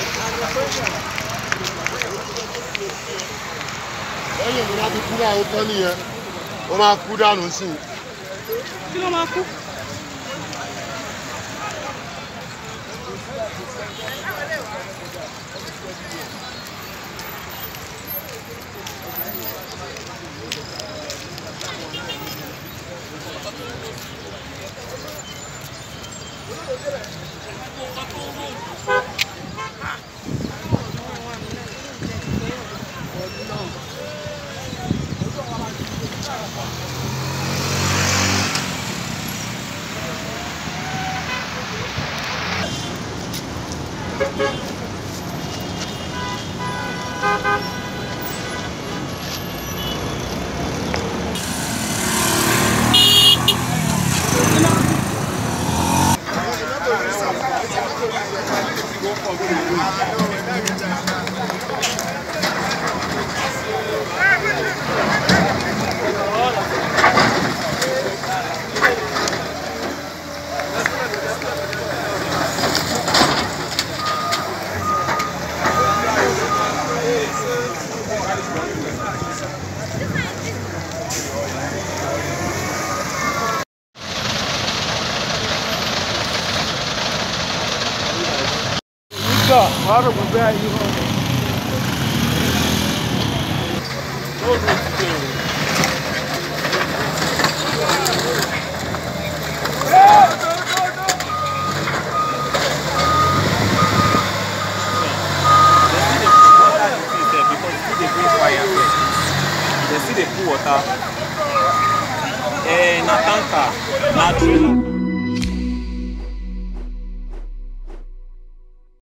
lẹ́yìn mi láti kú àwọn tán nìyẹn ó máa kú dànù sí i. Kí ló máa kú? Water will bad you home. They see the pool water. Eh, na tanker, na trailer.